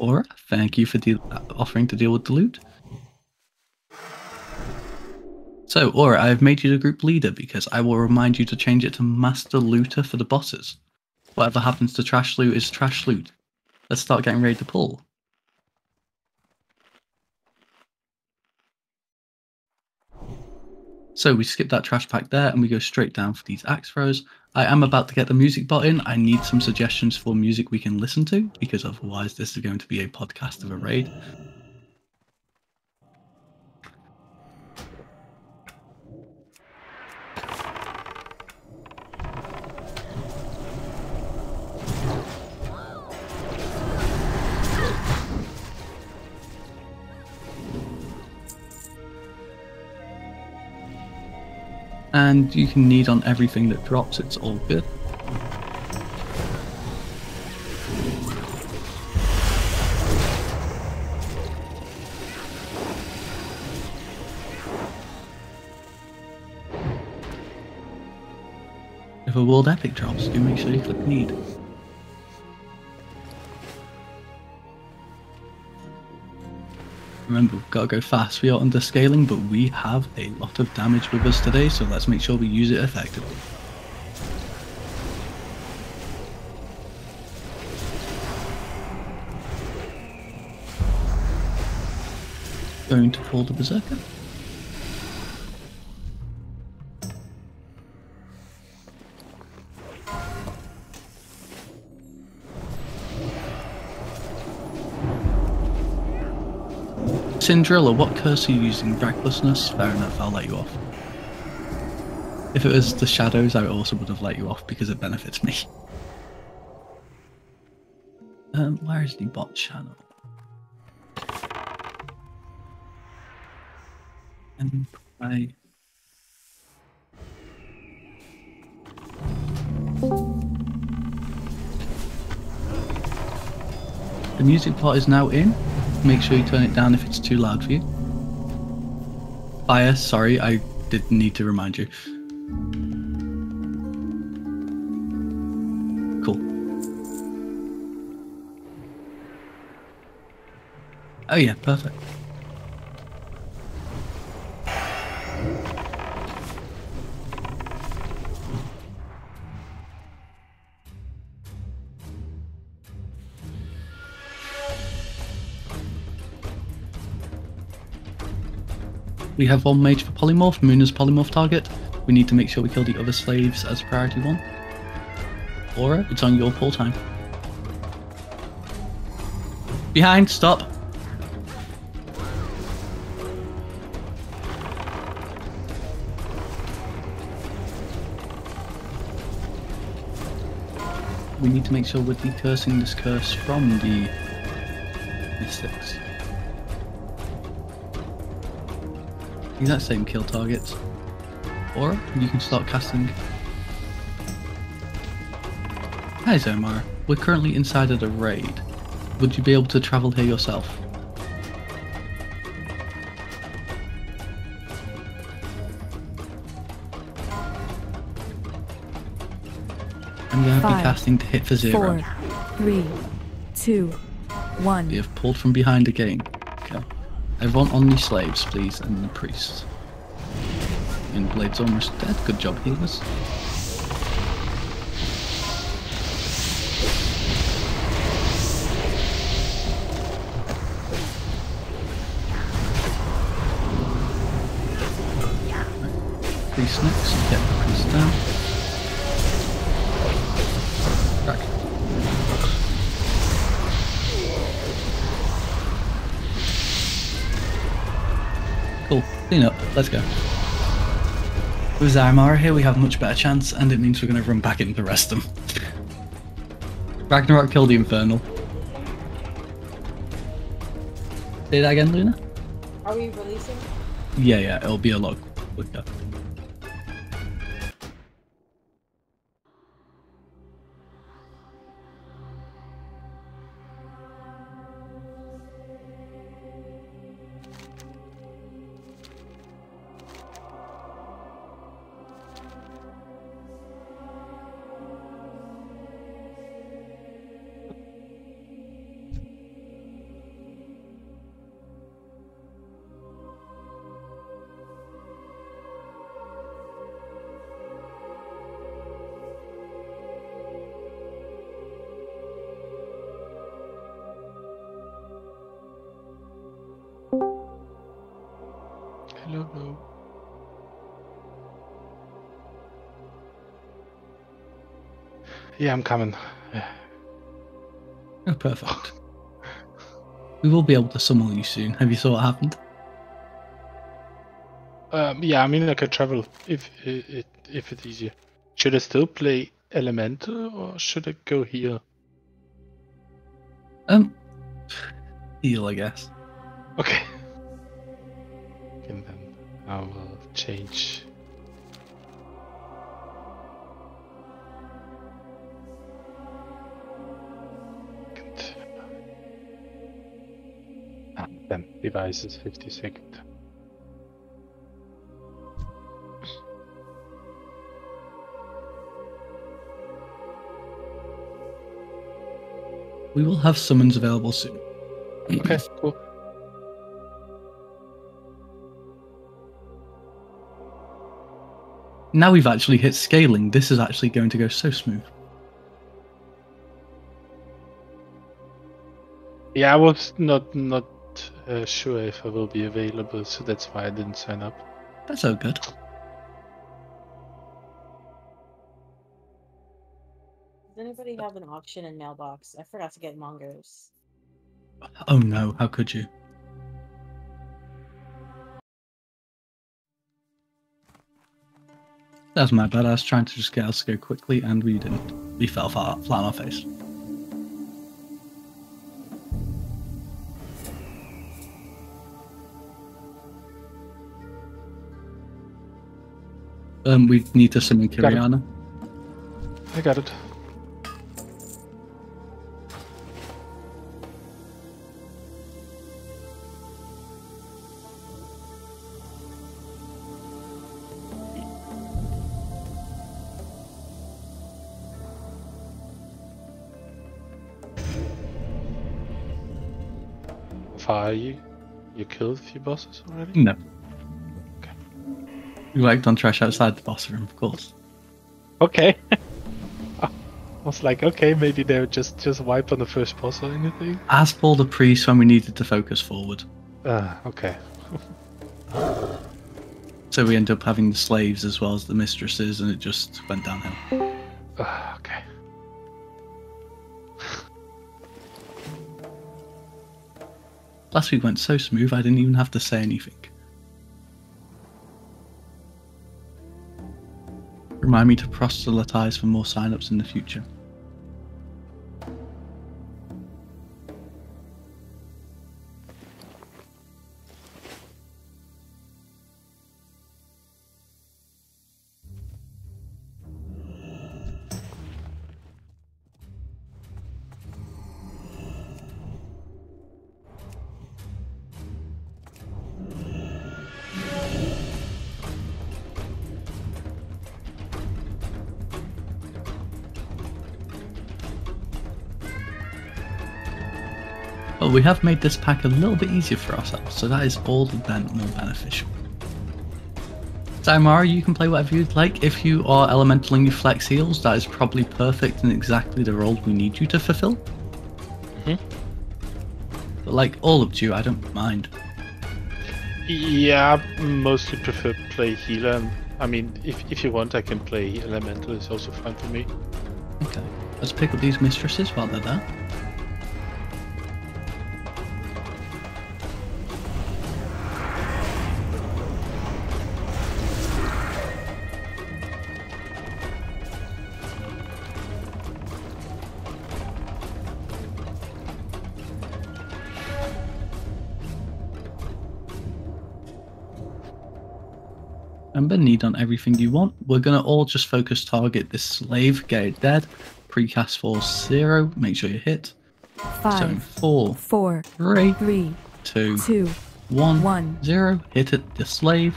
Aura, thank you for offering to deal with the loot. So, Aura, I have made you the group leader because I will remind you to change it to Master Looter for the bosses. Whatever happens to trash loot is trash loot. Let's start getting ready to pull. So we skip that trash pack there and we go straight down for these Axros. I am about to get the music bot in. I need some suggestions for music we can listen to because otherwise this is going to be a podcast of a raid. And you can knead on everything that drops, it's all good. If a world epic drops, do make sure you click knead. Remember, we've got to go fast. We are underscaling, but we have a lot of damage with us today, so let's make sure we use it effectively. Going to pull the Berserker. Cinderella, what curse are you using? Recklessness? Fair enough, I'll let you off. If it was the shadows, I also would have let you off because it benefits me. Where is the bot channel? And I... The music part is now in. Make sure you turn it down if it's too loud for you. Fire, sorry, I didn't need to remind you. Cool. Oh yeah, perfect. We have one mage for polymorph, Muna's polymorph target. We need to make sure we kill the other slaves as priority one. Aura, it's on your pull time. Behind, stop. We need to make sure we're decursing this curse from the mystics. Exact same kill targets, or you can start casting. Hi Ziomara, we're currently inside of the raid. Would you be able to travel here yourself? I'm going to be casting to hit for 0. 4, 3, 2, 1. We have pulled from behind again. Okay. Everyone on the slaves, please, and the priests. And Blade's almost dead. Good job, healers. Right. Priest next. Get the priest down. Clean up, let's go. With Ziomara here we have a much better chance, and it means we're going to run back in to rest them. Ragnarok killed the Infernal. Say that again, Luna? Are we releasing? Yeah, it'll be a lot quicker. I don't know. Yeah, I'm coming. Yeah. Oh, perfect. We will be able to summon you soon. Have you saw what happened? Yeah, I mean I could travel if it's easier. Should I still play Elemental or should I go heal? Heal, I guess. Okay. And then I will change. Then device is 52nd. We will have summons available soon. Okay, cool. Now we've actually hit scaling, this is actually going to go so smooth. Yeah, I was not sure if I will be available, so that's why I didn't sign up. That's all good. Does anybody have an auction in mailbox? I forgot to get Mongo's. Oh no, how could you? That's my bad, I was trying to just get us to go quickly and we didn't. We fell flat on our face. We need to summon Kiriana. I got it. Are you killed a few bosses already? No. Okay. We worked on trash outside the boss room, of course. Okay. I was like, okay, maybe they would just wipe on the first boss or anything. As for the priest when we needed to focus forward. Okay. So we ended up having the slaves as well as the mistresses, and it just went downhill. Okay. Last week went so smooth, I didn't even have to say anything. Remind me to proselytize for more signups in the future. We have made this pack a little bit easier for ourselves, so that is all the more beneficial. Ziomara, you can play whatever you'd like. If you are elementaling your flex heals, that is probably perfect and exactly the role we need you to fulfill. Mm-hmm. But like, all up to you, I don't mind. Yeah, I mostly prefer play healer. I mean, if you want, I can play elemental, it's also fine for me. Okay, let's pick up these mistresses while they're there. Need on everything you want. We're gonna all just focus target this slave, get it dead, precast for 0, make sure you hit. 5, so 4, 3, 2, 1, 0, hit it, the slave.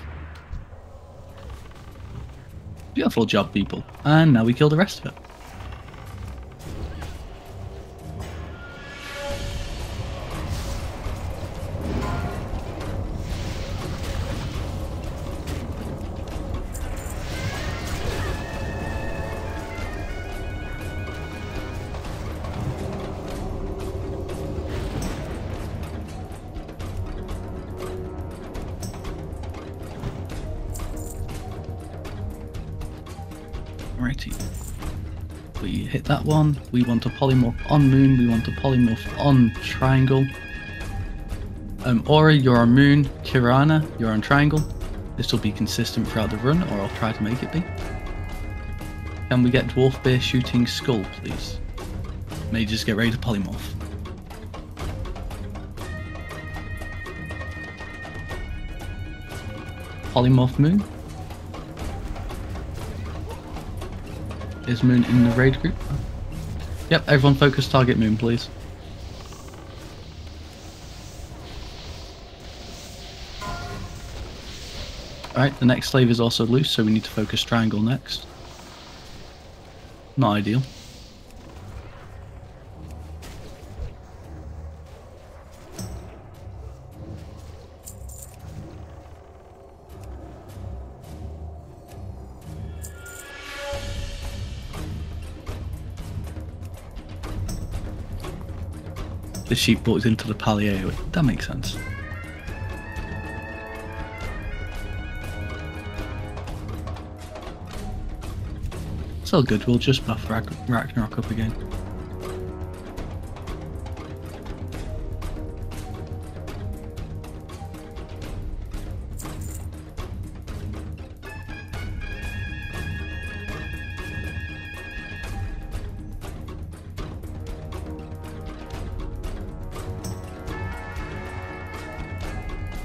Beautiful job, people. And now we kill the rest of it. quickly hit that one. We want to polymorph on moon, we want to polymorph on triangle. Aura, you're on moon. Kiriana, you're on triangle. This will be consistent throughout the run, or I'll try to make it be. Can we get Dwarfbear shooting skull, please? May just get ready to polymorph. Polymorph moon. Is moon in the raid group? Yep, everyone focus target moon, please. Alright, the next slave is also loose, so we need to focus triangle next. Not ideal. The sheep walked into the palio. That makes sense. It's all good, we'll just buff Ragnarok up again.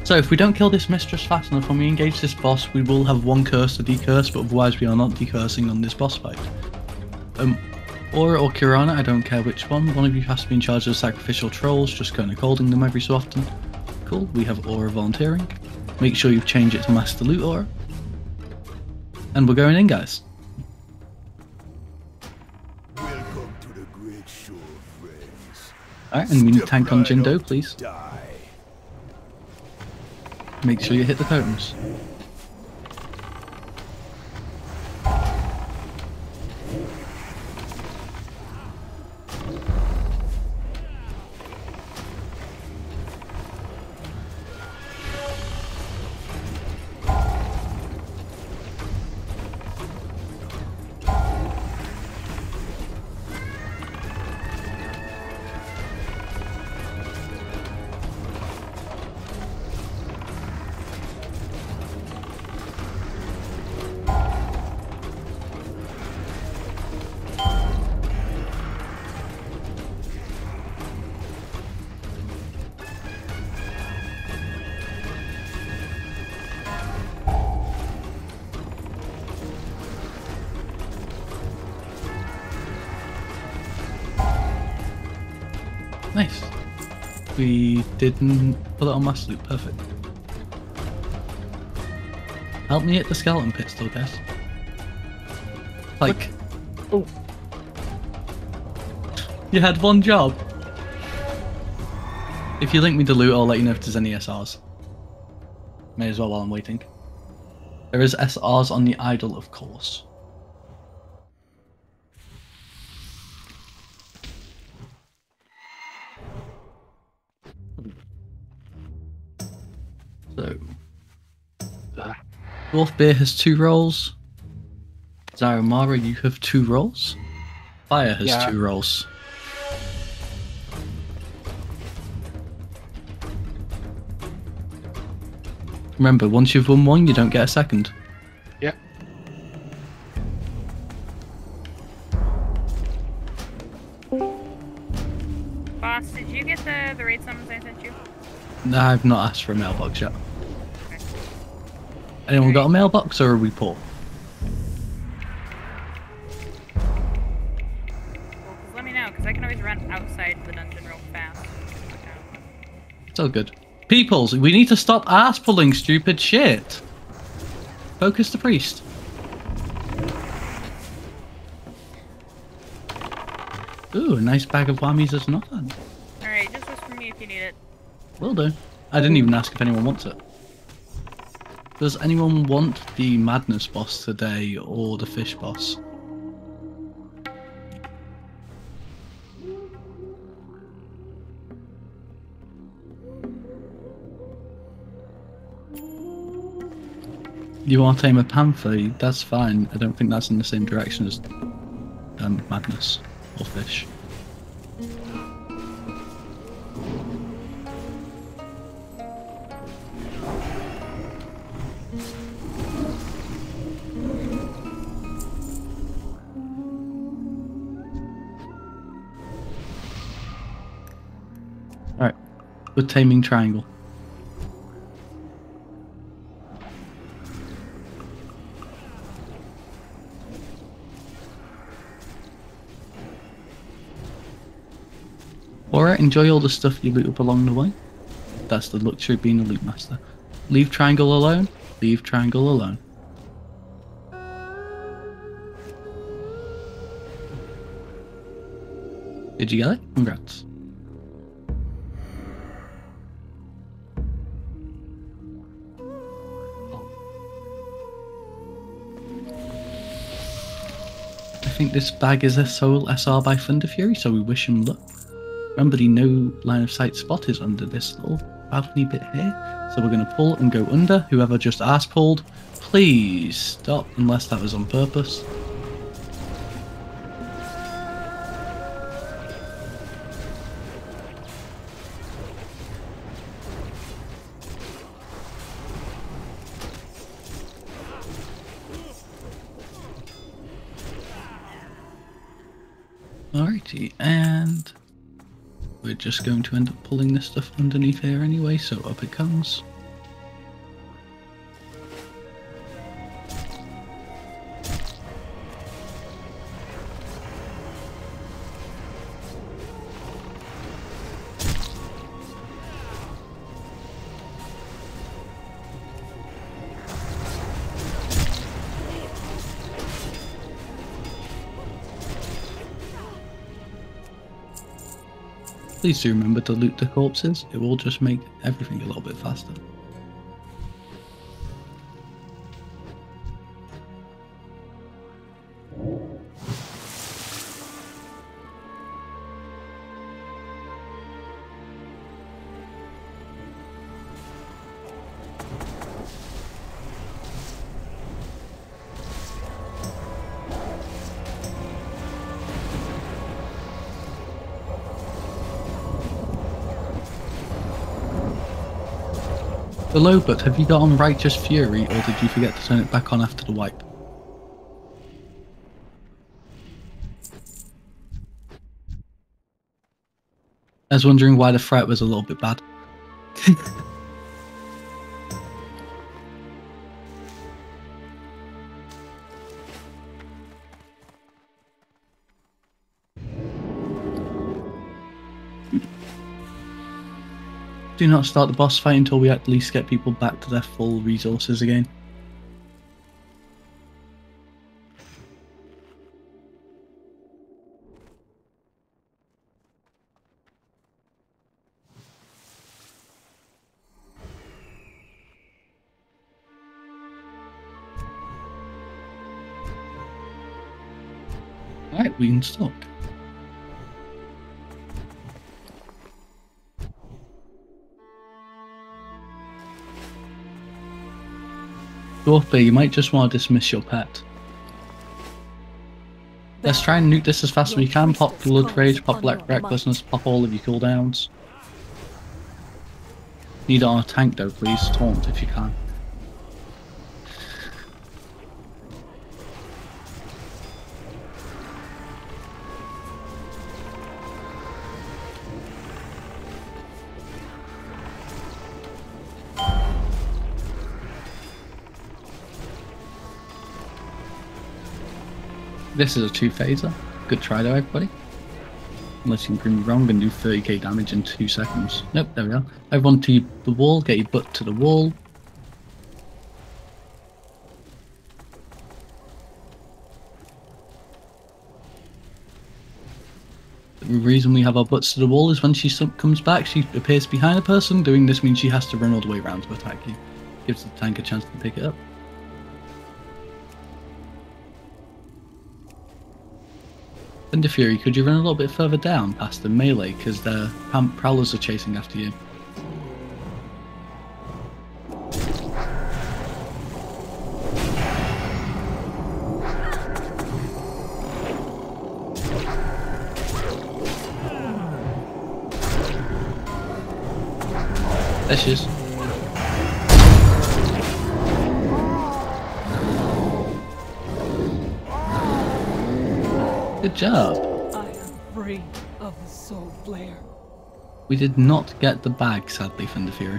So if we don't kill this mistress fast enough when we engage this boss, we will have one curse to decurse, but otherwise we are not decursing on this boss fight. Aura or Kiriana, I don't care which one. One of you has to be in charge of the sacrificial trolls, just kind of holding them every so often. Cool, we have Aura volunteering. Make sure you change it to Master Loot Aura. And we're going in, guys. Welcome to the great show, friends. Alright, and we need tank on Jindo, please. Make sure you hit the totems. Nice. We didn't put it on master loop, perfect. Help me hit the skeleton pit still, guys. Like... Look. Oh. You had one job. If you link me to loot, I'll let you know if there's any SRs. May as well while I'm waiting. There is SRs on the idol, of course. Wolfbear has 2 rolls. Ziomara, you have 2 rolls. Fire has 2 rolls. Remember, once you've won one, you don't get a second. Yep. Boss, did you get the raid summons I sent you? No, I've not asked for a mailbox yet. Anyone got a mailbox, or are we poor? Well, let me know, because I can always run outside the dungeon real fast. It's all good. Peoples, we need to stop arse-pulling stupid shit! Focus the priest. Ooh, a nice bag of whammies is not bad. Alright, just this for me if you need it. Will do. I didn't even ask if anyone wants it. Does anyone want the madness boss today or the fish boss? You want to tame a panther? That's fine. I don't think that's in the same direction as and madness. Or fish. Alright. The taming triangle. Alright, enjoy all the stuff you loot up along the way. That's the luxury of being a loot master. Leave triangle alone. Leave triangle alone. Did you get it? Congrats. I think this bag is a soul SR by Thunder Fury, so we wish him luck. Remember, the no line of sight spot is under this little balcony bit here, so we're going to pull and go under. Whoever just ass pulled, please stop, unless that was on purpose. Alrighty, and we're just going to end up pulling this stuff underneath here anyway, so up it comes. Please do remember to loot the corpses, it will just make everything a little bit faster. Hello, but have you got on Righteous Fury, or did you forget to turn it back on after the wipe? I was wondering why the threat was a little bit bad. Do not start the boss fight until we at least get people back to their full resources again. Alright, we can stop. Dwarfbear, you might just want to dismiss your pet. Let's try and nuke this as fast as we can. Pop Blood Rage, pop Black Recklessness, pop all of your cooldowns. Need it on a tank though, please. Taunt if you can. This is a two-phaser. Good try though, everybody. Unless you can prove me wrong and do 30k damage in 2 seconds. Nope, there we are. Everyone to the wall, get your butt to the wall. The reason we have our butts to the wall is when she comes back, she appears behind a person. Doing this means she has to run all the way around to attack you. Gives the tank a chance to pick it up. Thunder Fury, could you run a little bit further down past the melee, because the prowlers are chasing after you. There she is. Good job. I am free of the soul flare. We did not get the bag, sadly, from the Fury.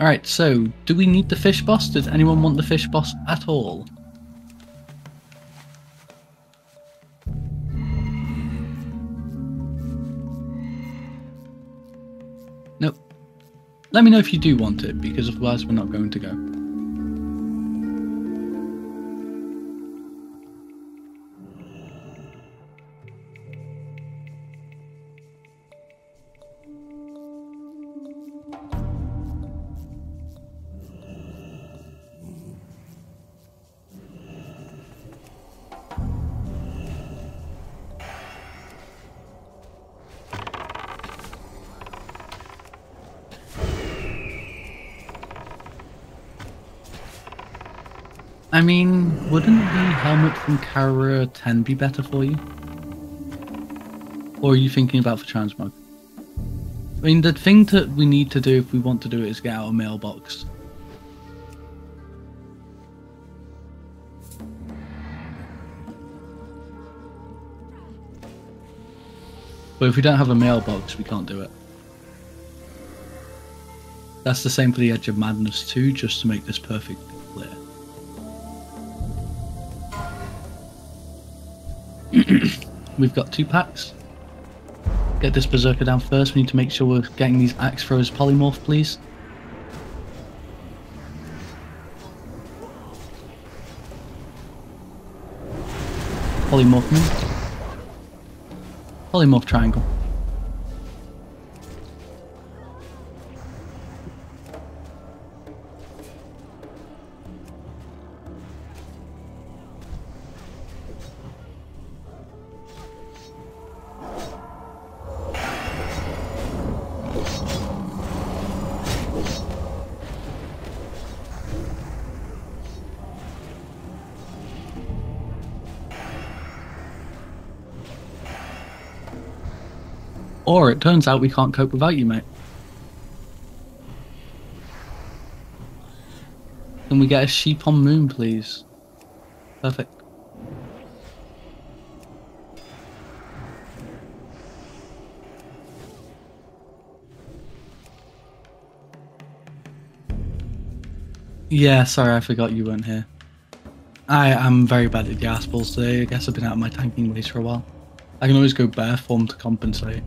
Alright, so, do we need the fish boss? Does anyone want the fish boss at all? Nope. Let me know if you do want it, because otherwise we're not going to go. I mean, wouldn't the helmet from Kara 10 be better for you? Or are you thinking about for transmog? I mean, the thing that we need to do if we want to do it is get out a mailbox. But if we don't have a mailbox, we can't do it. That's the same for the Edge of Madness too, just to make this perfect. We've got 2 packs. Get this Berserker down first. We need to make sure we're getting these Axros polymorph, please. Polymorph move. Polymorph triangle. Or it turns out we can't cope without you, mate. Can we get a sheep on moon, please? Perfect. Yeah, sorry, I forgot you weren't here. I am very bad at the gas balls today. I guess I've been out of my tanking ways for a while. I can always go bear form to compensate.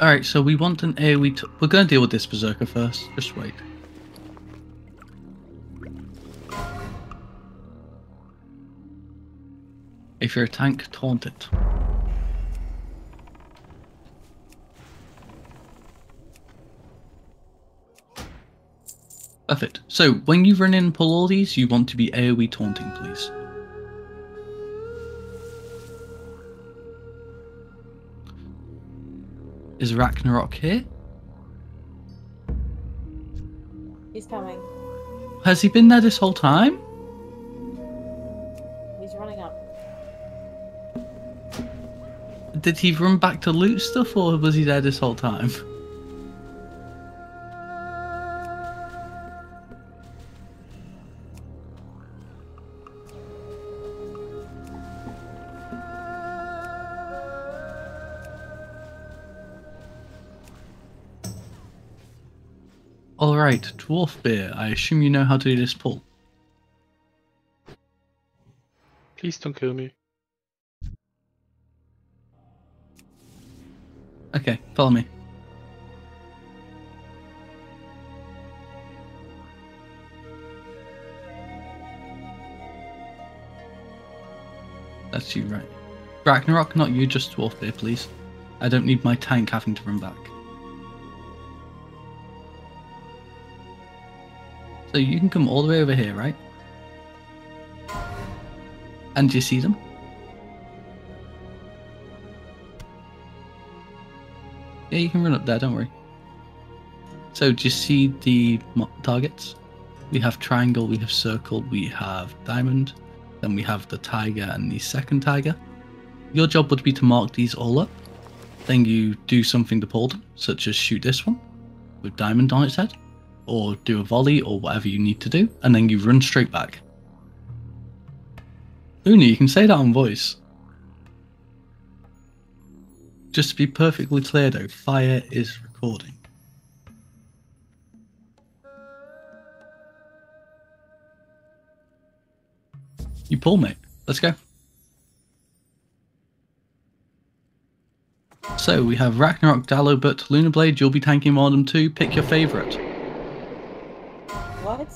Alright, so we want an AoE... We're going to deal with this Berserker first. Just wait. If you're a tank, taunt it. Perfect. So when you run in and pull all these, you want to be AoE taunting, please. Is Ragnarok here? He's coming. Has he been there this whole time? He's running up. Did he run back to loot stuff, or was he there this whole time? Alright, Dwarfbear, I assume you know how to do this pull. Please don't kill me. Okay, follow me. That's you, right? Ragnarok, not you, just Dwarfbear, please. I don't need my tank having to run back. So you can come all the way over here, right? And do you see them? Yeah, you can run up there, don't worry. So do you see the targets? We have triangle, we have circle, we have diamond, then we have the tiger and the second tiger. Your job would be to mark these all up, then you do something to pull them, such as shoot this one with diamond on its head, or do a volley, or whatever you need to do, and then you run straight back. Luna, you can say that on voice. Just to be perfectly clear though, fire is recording. You pull, mate. Let's go. So we have Ragnarok, Dallo, but Luna Blade, you'll be tanking more of them too. Pick your favourite. What?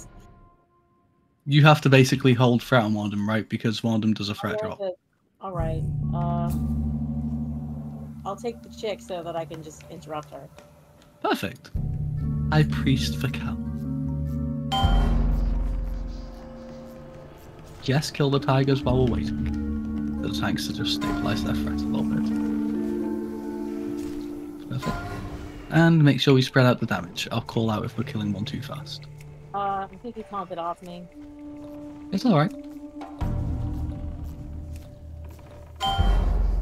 You have to basically hold threat on one of them, right? Because one of them does a threat drop. Alright. I'll take the chick so that I can just interrupt her. Perfect. I priest for Cal. Yes, kill the tigers while we're waiting. The tanks to just stabilize their threat a little bit. Perfect. And make sure we spread out the damage. I'll call out if we're killing one too fast. I think he taunted off me. It's alright.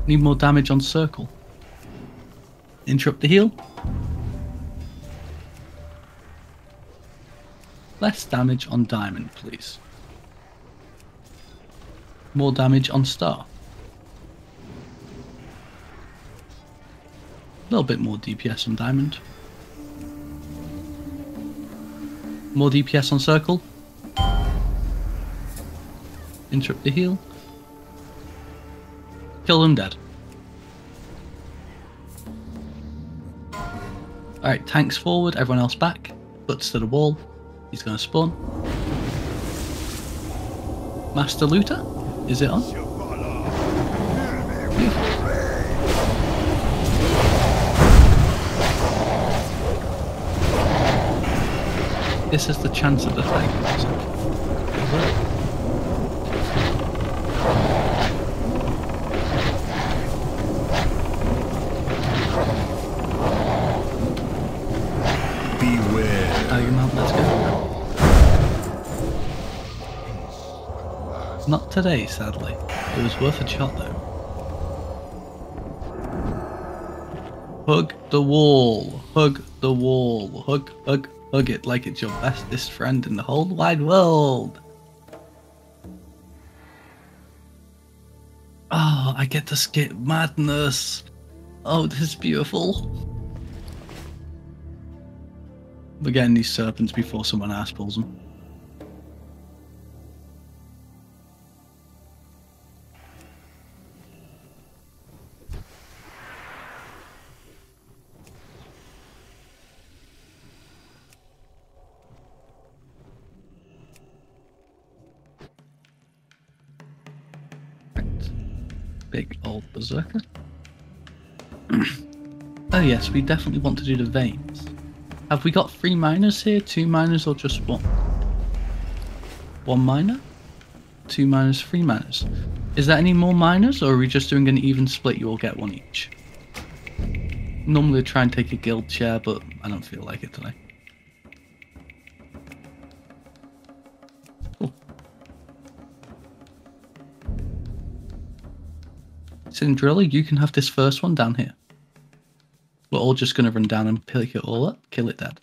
Need more damage on circle. Interrupt the heal. Less damage on diamond, please. More damage on star. A little bit more DPS on diamond. More DPS on circle. Interrupt the heal. Kill them dead. Alright, tanks forward, everyone else back. Butts to the wall. He's going to spawn. Master Looter? Is it on? Beautiful. This is the chance of the thing. Beware. Tiger mount, let's go. Not today, sadly. It was worth a shot though. Hug the wall. Hug the wall. Hug, hug. Hug it like it's your bestest friend in the whole wide world. Oh, I get to skip madness. Oh, this is beautiful. We're getting these serpents before someone else pulls them. Big old berserker. Oh yes, we definitely want to do the veins. Have we got three miners here? Two miners or just one? One miner? Two miners, three miners. Is there any more miners, or are we just doing an even split? You all get one each. Normally I'd try and take a guild chair, but I don't feel like it today. Cool. Cinderella, you can have this first one down here. We're all just going to run down and pick it all up, kill it dead.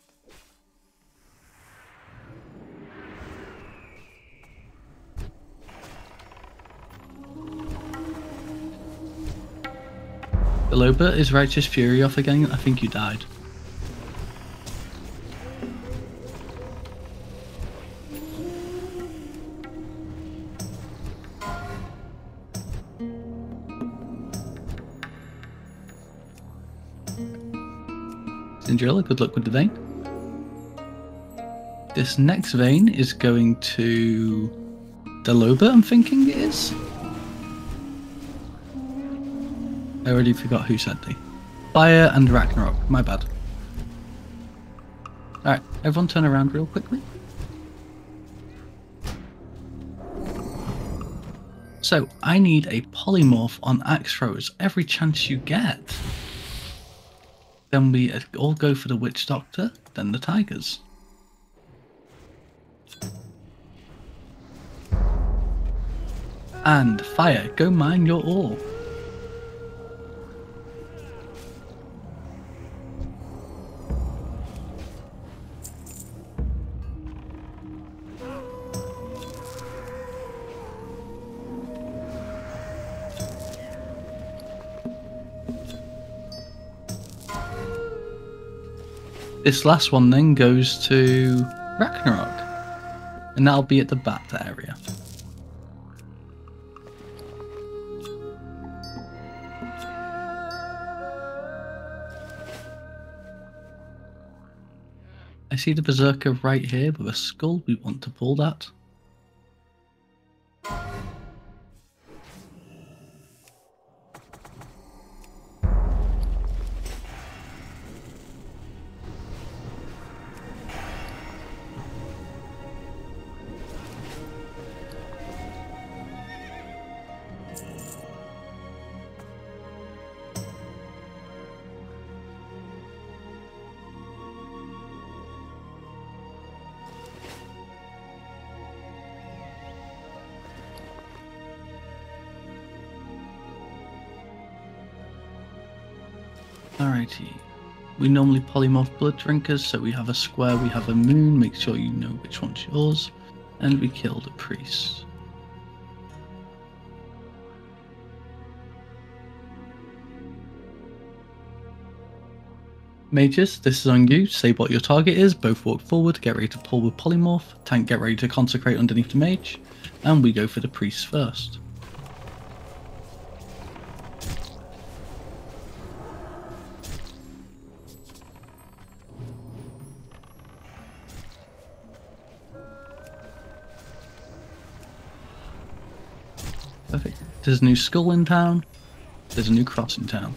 Eloba, is Righteous Fury off again? I think you died. Cinderella, good luck with the vein. This next vein is going to Deloba, I'm thinking it is. I already forgot who said the Fire and Ragnarok, my bad. Alright, everyone turn around real quickly. So, I need a polymorph on Axros every chance you get. Then we all go for the Witch Doctor, then the Tigers. And Fire, go mine your ore. This last one then goes to Ragnarok, and that'll be at the bat area. I see the Berserker right here with a skull, we want to pull that. Alrighty, we normally polymorph blood drinkers, so we have a square, we have a moon, make sure you know which one's yours, and we kill the priest. Mages, this is on you, say what your target is, both walk forward, get ready to pull with polymorph, tank get ready to consecrate underneath the mage, and we go for the priest first. Perfect. There's a new skull in town. There's a new cross in town.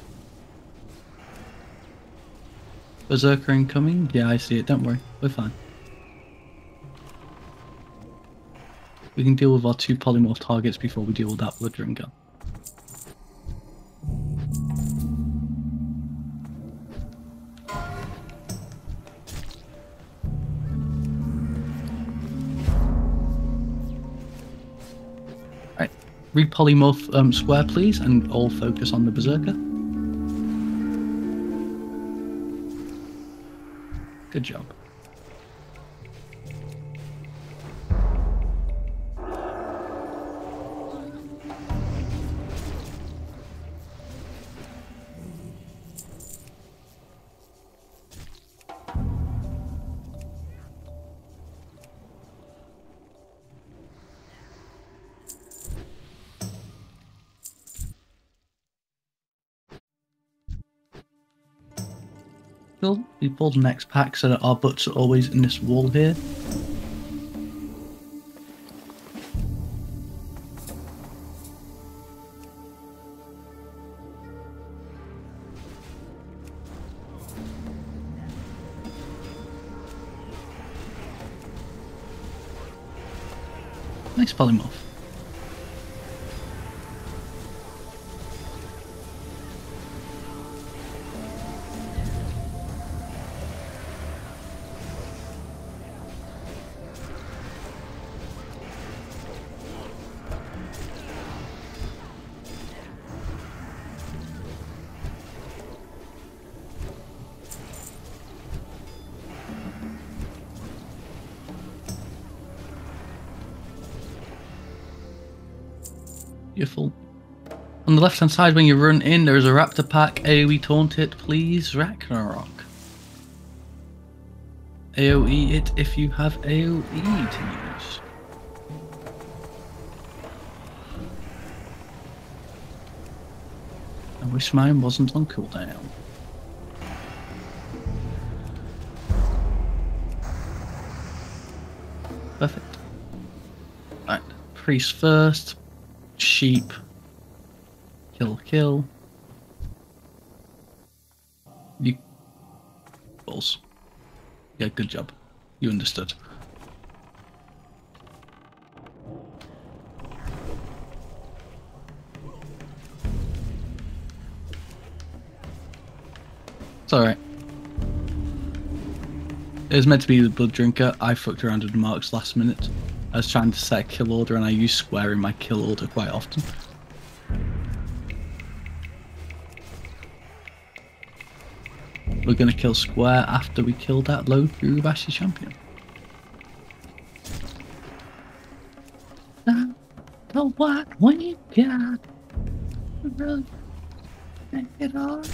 Berserker incoming? Yeah, I see it. Don't worry. We're fine. We can deal with our two polymorph targets before we deal with that blood drinker. Repolymorph square, please, and all focus on the Berserker. Good job. Cool. We pull the next pack so that our butts are always in this wall here. Nice polymorph. You're full. On the left hand side when you run in there is a raptor pack. AoE taunt it please, Ragnarok. AoE it if you have AoE to use. I wish mine wasn't on cooldown. Perfect. Right, priest first. Sheep. Kill. You. Balls. Yeah, good job. You understood. It's alright. It was meant to be the blood drinker. I fucked around with the marks last minute. I was trying to set a kill order and I use square in my kill order quite often. We're going to kill square after we kill that low Gurubashi champion. The what we got. Really can't get on.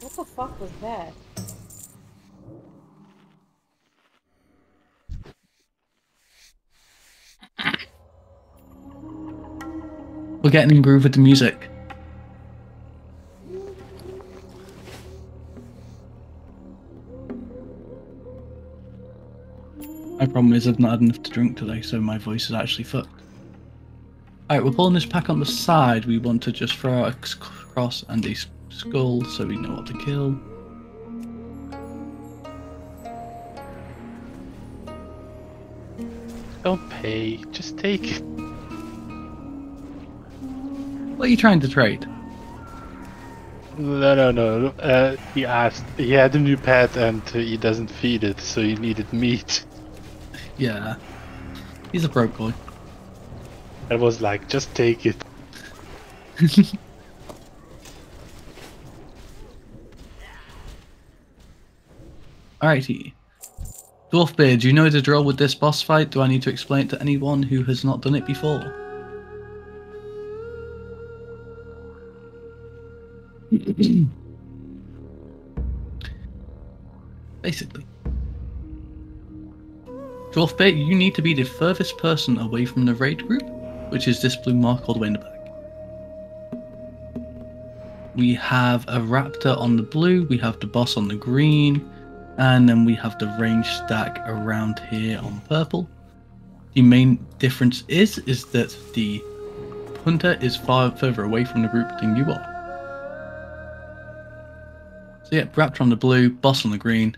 What the fuck was that? We're getting in groove with the music. My problem is I've not had enough to drink today, so my voice is actually fucked. Alright, we're pulling this pack on the side. We want to just throw out a cross and a skull so we know what to kill. Don't pay, just take. What are you trying to trade? No. He asked. He had a new pet and he doesn't feed it, so he needed meat. Yeah. He's a broke boy. I was like, just take it. Alrighty. Dwarfbear, do you know the drill with this boss fight? Do I need to explain it to anyone who has not done it before? Basically, Dwarfbear, you need to be the furthest person away from the raid group, which is this blue mark all the way in the back. We have a raptor on the blue, we have the boss on the green, and then we have the range stack around here on purple. The main difference is that the hunter is further away from the group than you are. So yeah, raptor on the blue, boss on the green,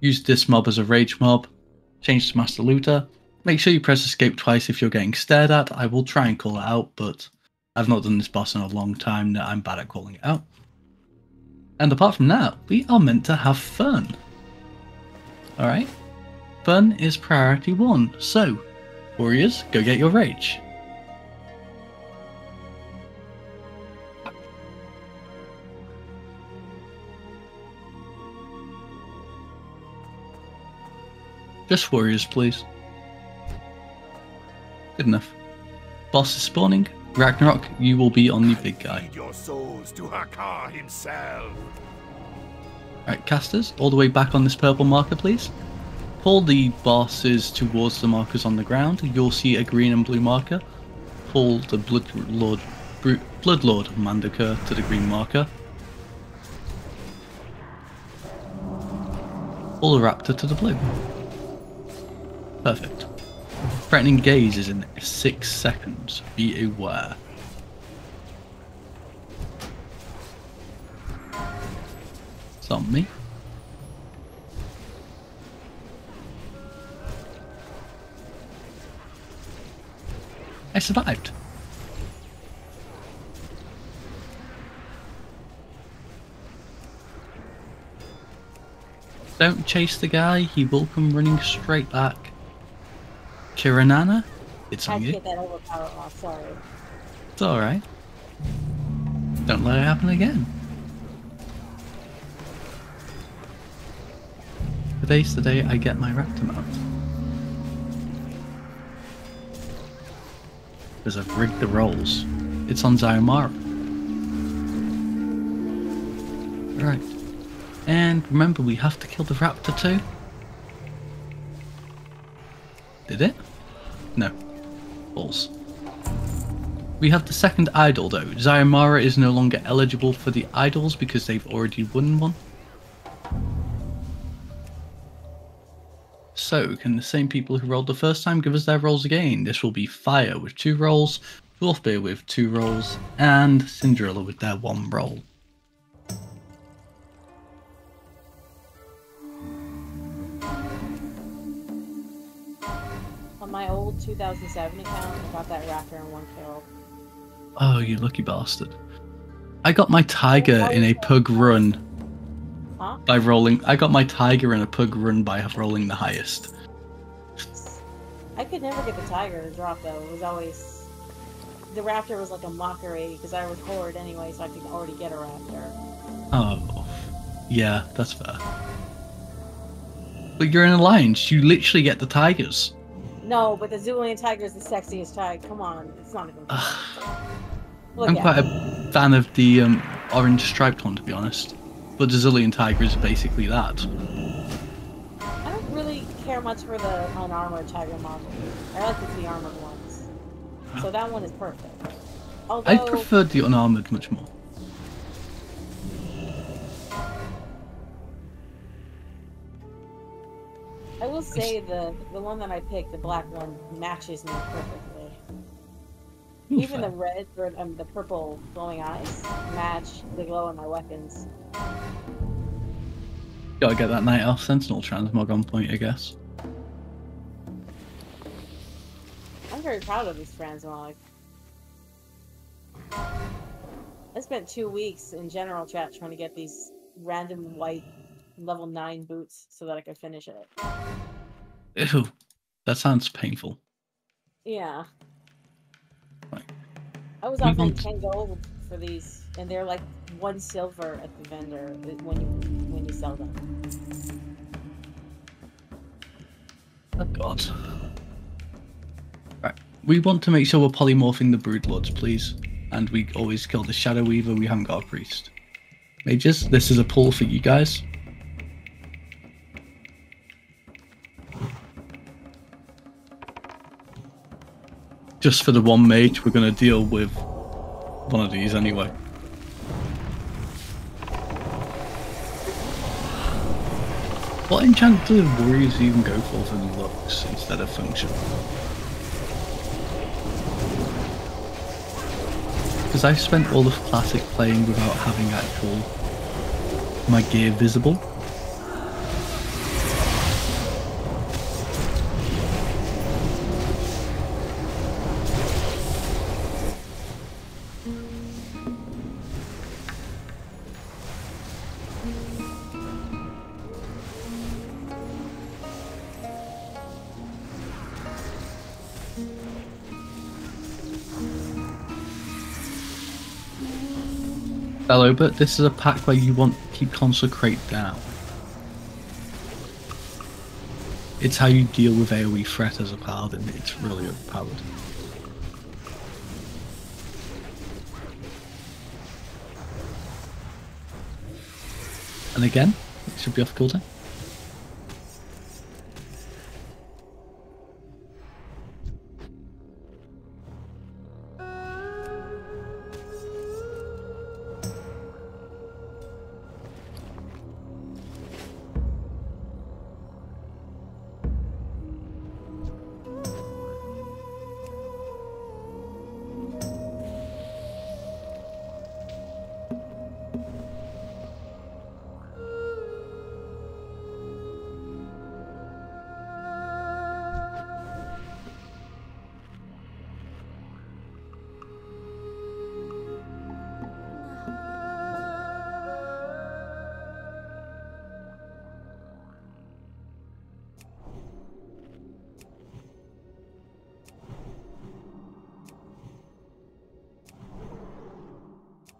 use this mob as a rage mob, change to Master Looter, make sure you press escape twice if you're getting stared at. I will try and call it out, but I've not done this boss in a long time that I'm bad at calling it out. And apart from that, we are meant to have fun. Alright, fun is priority one, so warriors, go get your rage. Just warriors, please. Good enough. Boss is spawning. Ragnarok, you will be on the big guy. Lead your souls to Hakkar himself. Right, casters, all the way back on this purple marker, please. Pull the bosses towards the markers on the ground. You'll see a green and blue marker. Pull the Blood Lord Mandaka to the green marker. Pull the raptor to the blue. Perfect. Threatening gaze is in 6 seconds. Be aware. It's on me. I survived. Don't chase the guy, he will come running straight back. Kiriana, it's on you. I get that overpowered off, sorry. It's alright. Don't let it happen again. Today's the day I get my Raptor mount. Because I've rigged the rolls. It's on Ziomara. Right. And remember, we have to kill the raptor too. Did it? No. Balls. We have the second idol though. Ziomara is no longer eligible for the idols because they've already won one. So, can the same people who rolled the first time give us their rolls again? This will be Fire with 2 rolls, Dwarfbear with 2 rolls, and Cinderella with their 1 roll. My old 2007 account, I got that raptor in 1 kill. Oh, you lucky bastard. I got my tiger in a pug run by rolling. I got my tiger in a pug run by rolling the highest. I could never get the tiger to drop though. It was always. The raptor was like a mockery because I was hoard anyway, so I could already get a raptor. Oh. Yeah, that's fair. But you're in an alliance. You literally get the tigers. No, but the Zulian tiger is the sexiest tiger. Come on, it's not even. I'm quite a fan of the orange striped one, to be honest. But the Zulian tiger is basically that. I don't really care much for the unarmored tiger model. I like the armored ones. So that one is perfect. Although, I preferred the unarmored much more. I will say the one that I picked, the black one, matches me perfectly. Ooh, even fair. The red, the purple glowing eyes match the glow on my weapons. Gotta get that Night Elf Sentinel transmog on point, I guess. I'm very proud of this transmog. I spent 2 weeks in general chat trying to get these random white level 9 boots so that I could finish it. Ew, that sounds painful. Yeah. Right. I was offered 10 gold for these, and they're like 1 silver at the vendor when you sell them. Oh god. Right, we want to make sure we're polymorphing the Broodlords, please. And we always kill the Shadow Weaver, we haven't got a priest. Mages, this is a pull for you guys. Just for the 1 mage, we're going to deal with one of these anyway. What enchant do warriors even go for looks instead of function? Because I've spent all of Classic playing without having actual my gear visible. Hello, but this is a pack where you want to keep Consecrate down. It's how you deal with AoE threat as a paladin, it's really overpowered. And again, it should be off cooldown.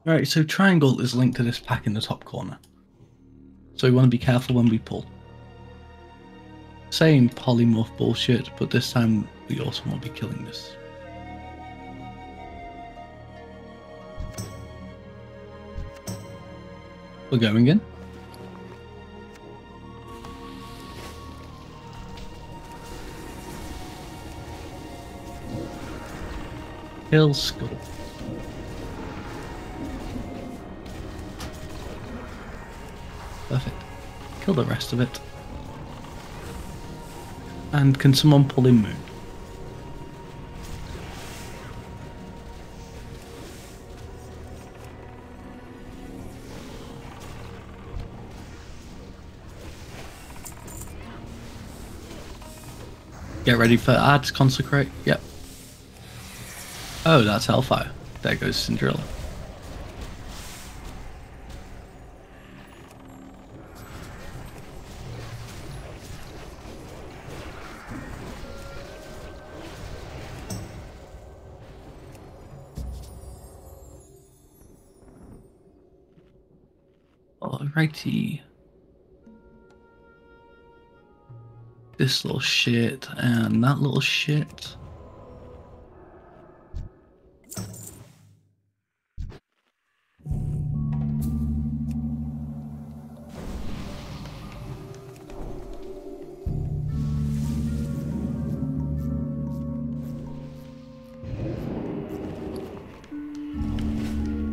Alright, so triangle is linked to this pack in the top corner. So we want to be careful when we pull. Same polymorph bullshit, but this time we also won't be killing this. We're going in. Kill Skull. Perfect. Kill the rest of it. And can someone pull in Moon? Get ready for ads, consecrate. Yep. Oh, that's Hellfire. There goes Cinderella. Alrighty. This little shit and that little shit.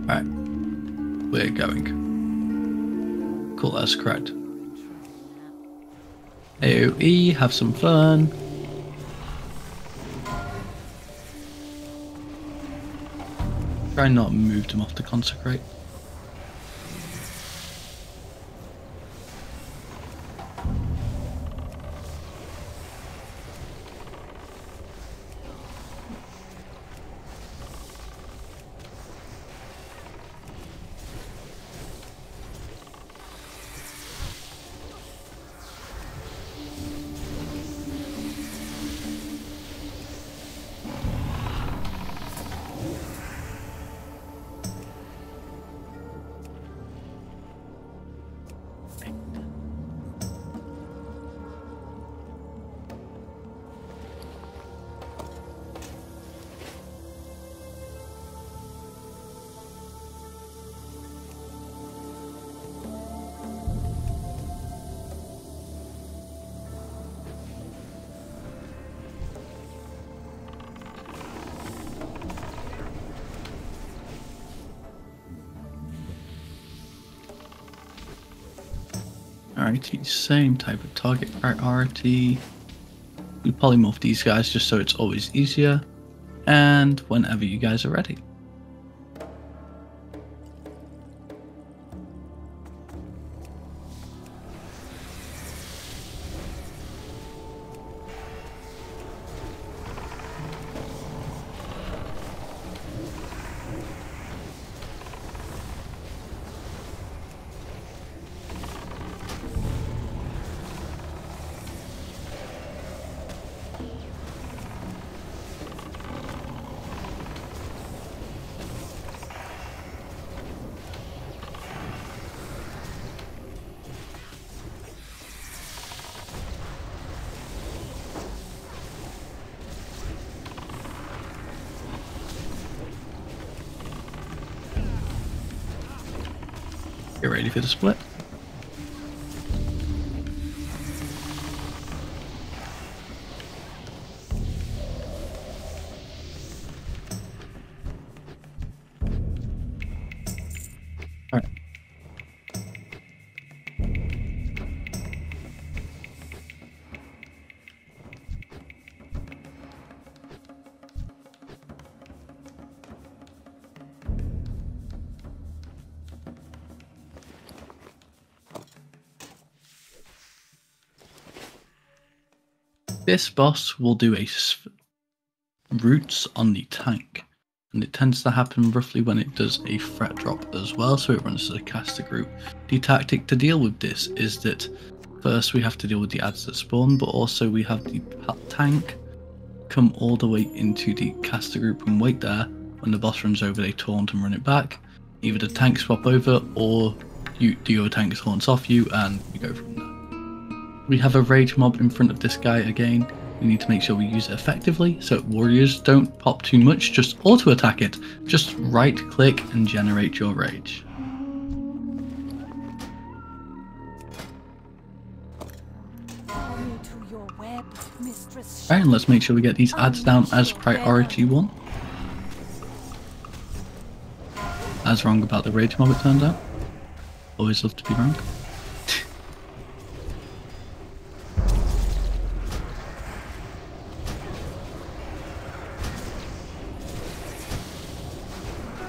Right, we're going. Cool, that's correct. AOE, have some fun. Try not to move them off to consecrate. RT, same type of target. Right, RT. We polymorph these guys just so it's always easier. And whenever you guys are ready. Get ready for the split. All right. This boss will do a roots on the tank, and it tends to happen roughly when it does a threat drop as well, so it runs to the caster group. The tactic to deal with this is that first we have to deal with the adds that spawn, but also we have the tank come all the way into the caster group and wait there. When the boss runs over, they taunt and run it back. either the tank swap over or you do your tank's horns off you and we go from there. We have a rage mob in front of this guy again. We need to make sure we use it effectively so warriors don't pop too much, just auto attack it. Just right click and generate your rage. Right, and let's make sure we get these ads down as priority one. I was wrong about the rage mob, it turned out. Always love to be wrong.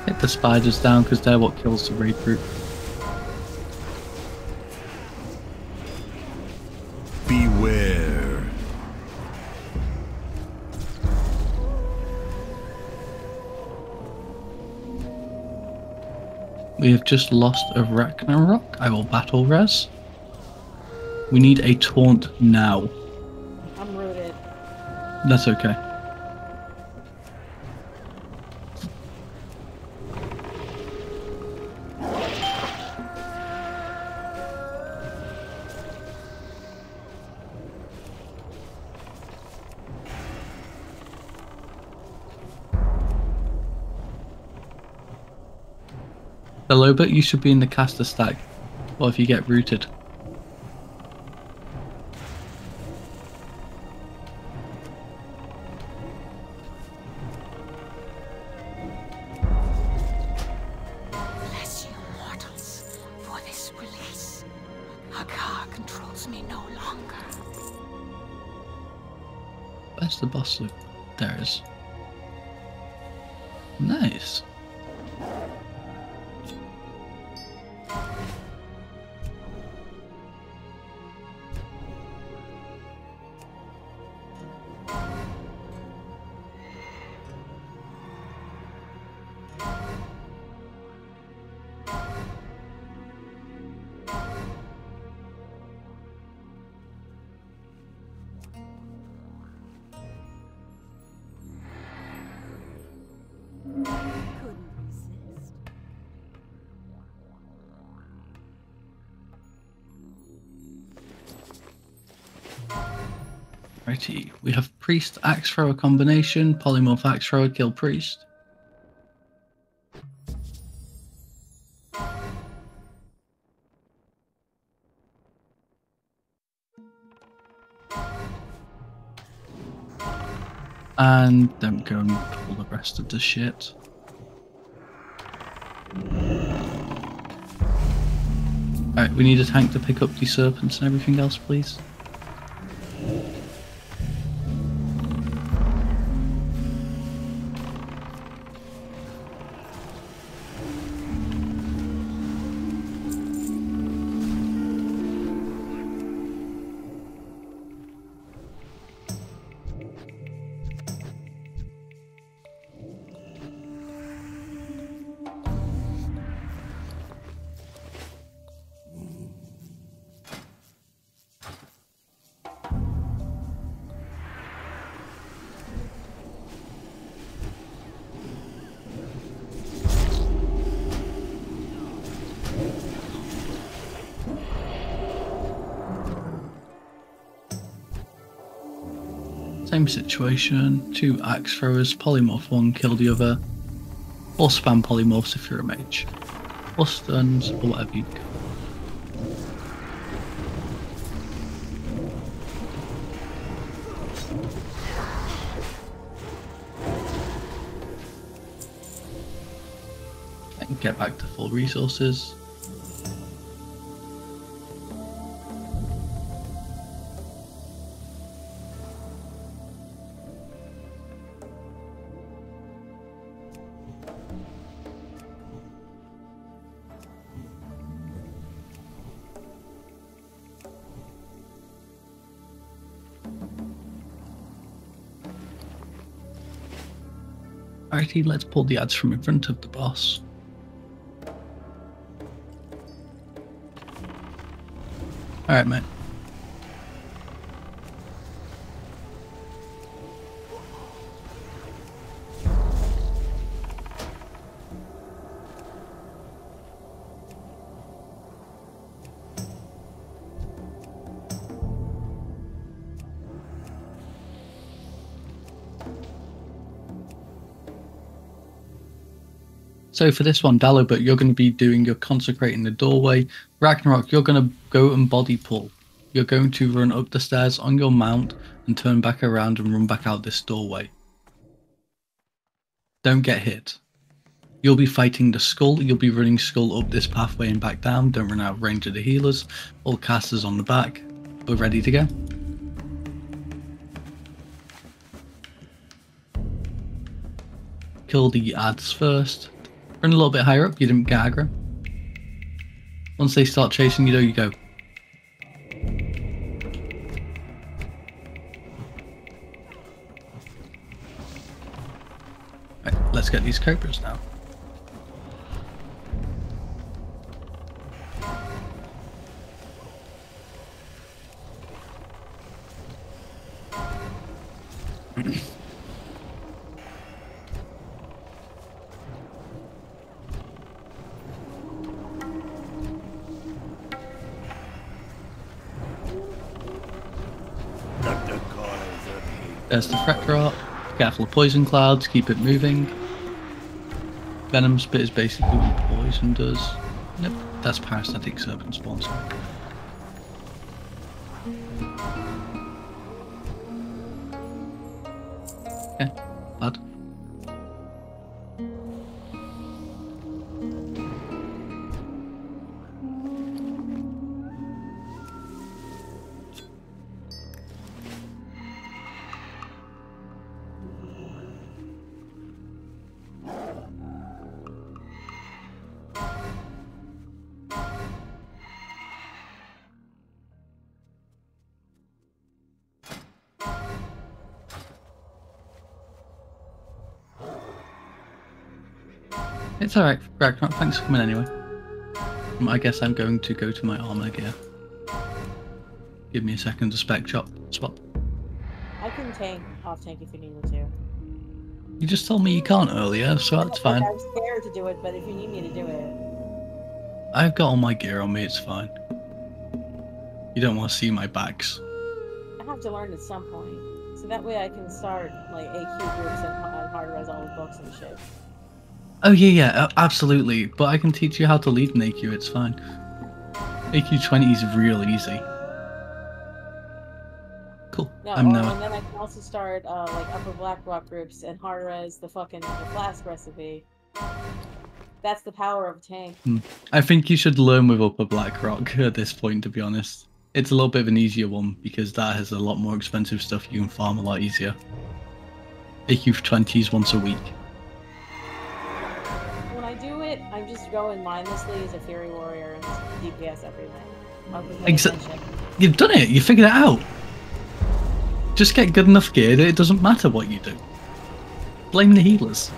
Get the spiders down because they're what kills the raid group. We have just lost a Ragnarok. I will battle res. We need a taunt now. I'm rooted. That's okay. Eloba, you should be in the caster stack, or if you get rooted. Bless you, mortals, for this release. Hakkar controls me no longer. Where's the boss loot? There it is. Nice. Righty, we have priest axe thrower combination, polymorph axe thrower, kill priest. And don't go and pull the rest of the shit. Alright, we need a tank to pick up the serpents and everything else, please. Same situation, two axe throwers, polymorph one, kill the other, or spam polymorphs if you're a mage, or stuns, or whatever you do. And get back to full resources. Alrighty, let's pull the ads from in front of the boss. Alright, mate. So for this one, Dallo, but you're going to be doing your consecrating the doorway. Ragnarok, you're going to go and body pull. You're going to run up the stairs on your mount and turn back around and run back out this doorway. Don't get hit. You'll be fighting the skull. You'll be running skull up this pathway and back down. Don't run out of range of the healers. All casters on the back. We're ready to go. Kill the ads first. Run a little bit higher up. You didn't get aggro. Once they start chasing you, though, you go. Right, let's get these cobras now. There's the fret drop. Careful of poison clouds, keep it moving. Venom spit is basically what poison does. Yep, that's parasitic serpent spawn. Okay, bad. It's alright, Ragnarok, thanks for coming anyway. I guess I'm going to go to my armor gear. Give me a second to spec shop spot. I can tank, half tank if you need me to. You just told me you can't earlier, so that's fine. I'm scared to do it, but if you need me to do it. I've got all my gear on me, it's fine. You don't want to see my backs. I have to learn at some point, so that way I can start like AQ groups and hard res all the books and shit. Oh yeah, absolutely, but I can teach you how to lead an AQ, it's fine. AQ20 is real easy. Cool, no, I'm now. And then I can also start like upper Blackrock groups and hard res the fucking flask recipe. That's the power of a tank. I think you should learn with upper Blackrock at this point, to be honest. It's a little bit of an easier one, because that has a lot more expensive stuff you can farm a lot easier. AQ20s once a week. I'm just going mindlessly as a Fury Warrior and DPS everything. Exactly. You've done it. You figured it out. Just get good enough gear that it doesn't matter what you do. Blame the healers.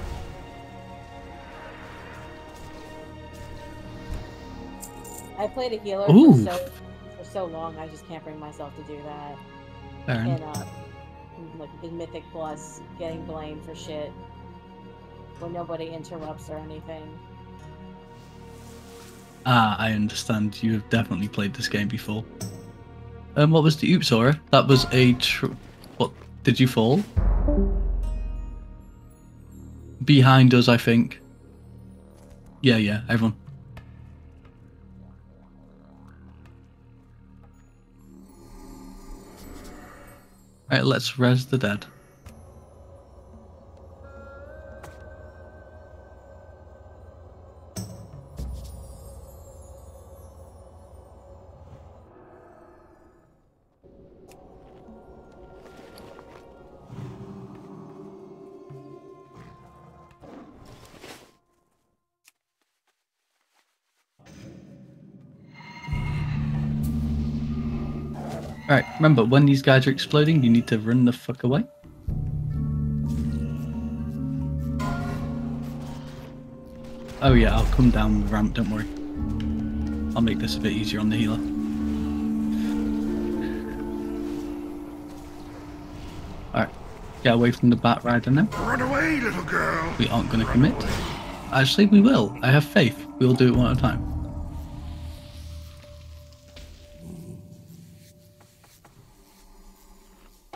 I played a healer for so long, I just can't bring myself to do that. Fair enough. Like in Mythic Plus, getting blamed for shit when nobody interrupts or anything. Ah, I understand. You have definitely played this game before. What was the oops aura? That was a what? Did you fall? Behind us, I think. Yeah, everyone. Alright, let's res the dead. Alright, remember, when these guys are exploding, you need to run the fuck away. Oh yeah, I'll come down the ramp, don't worry. I'll make this a bit easier on the healer. Alright, get away from the Bat Rider now. Run away, little girl! We aren't going to commit. Actually, we will. I have faith. We will do it one at a time.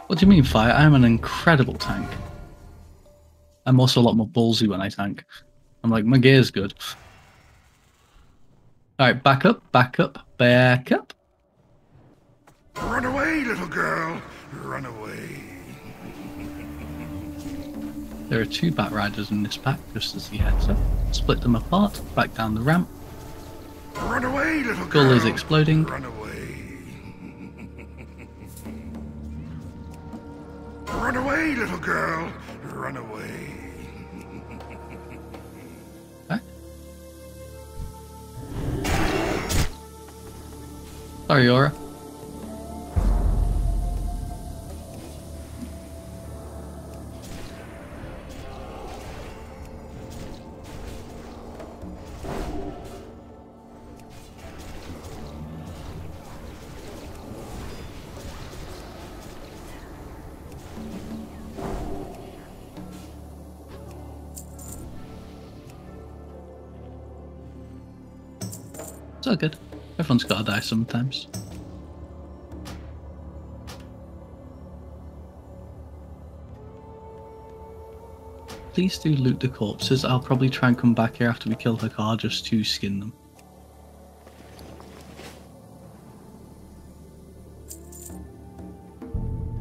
What do you mean, fire? I'm an incredible tank. I'm also a lot more ballsy when I tank. I'm like, my gear's good. Alright, back up, back up, back up. Run away, little girl. Run away. There are two back riders in this pack, just as he heads up. Split them apart, back down the ramp. Run away, little girl. Gull is exploding. Run away. Run away, little girl. Run away. Okay. Sorry, Aura. It's all good. Everyone's gotta die sometimes. Please do loot the corpses. I'll probably try and come back here after we kill Hakkar just to skin them.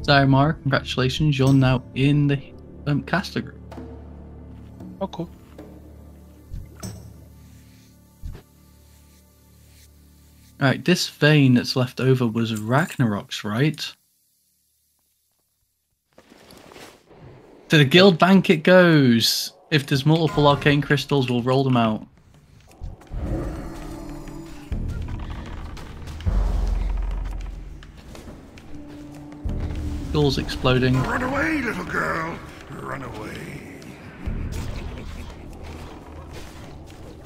Ziomara, congratulations. You're now in the caster group. Oh, cool. Alright, this vein that's left over was Ragnarok's, right? To the guild bank it goes! If there's multiple arcane crystals, we'll roll them out. Gull's exploding. Run away, little girl! Run away.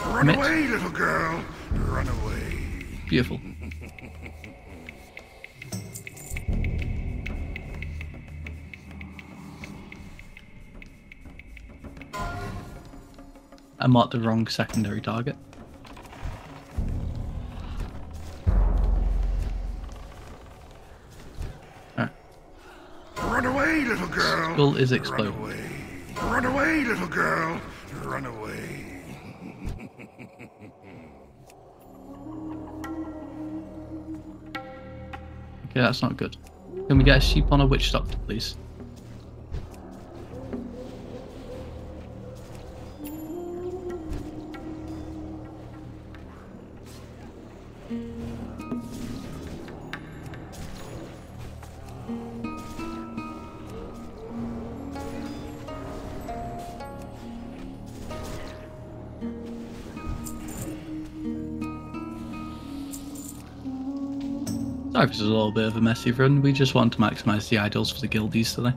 Run away, little girl! Run away. Beautiful. I marked the wrong secondary target. Alright. Run away, little girl! Skull is exploding. Run away, little girl! Run away. Yeah, that's not good. Can we get a sheep on a witch doctor, please? Sorry if this is a little bit of a messy run, we just wanted to maximise the idols for the guildies today.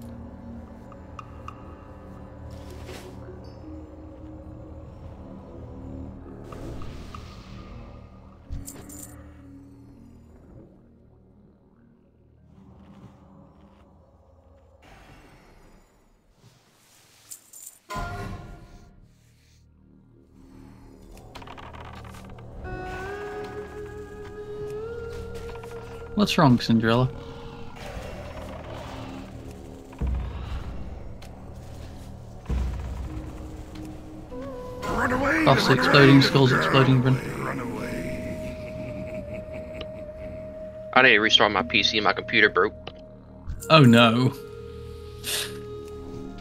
What's wrong, Cinderella? Buffs exploding, skulls exploding, run away. I need to restart my PC, my computer broke. Oh no.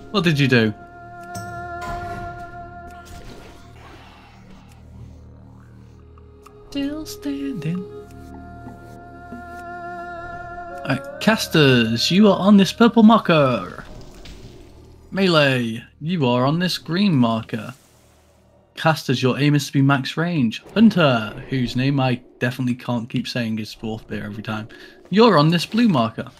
What did you do? Still standing. Casters, you are on this purple marker. Melee, you are on this green marker. Casters, your aim is to be max range. Hunter, whose name I definitely can't keep saying is Dwarfbear every time, you're on this blue marker.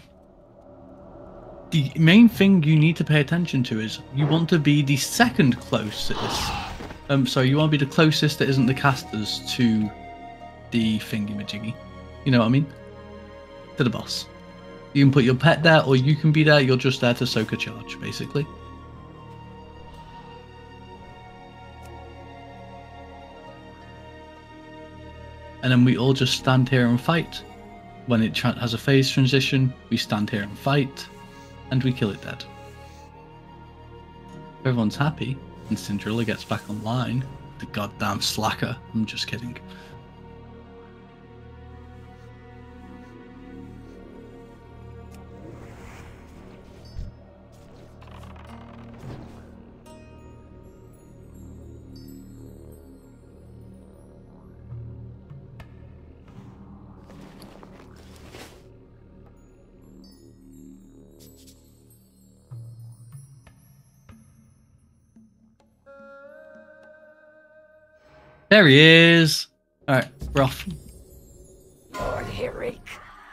The main thing you need to pay attention to is you want to be the second closest. So you want to be the closest that isn't the casters to the thingy-majiggy. You know what I mean? To the boss. You can put your pet there, or you can be there. You're just there to soak a charge, basically. And then we all just stand here and fight. When it has a phase transition, we stand here and fight, and we kill it dead. If everyone's happy, and Cinderella gets back online. The goddamn slacker. I'm just kidding. There he is. All right, we're off. Lord Hir'eek,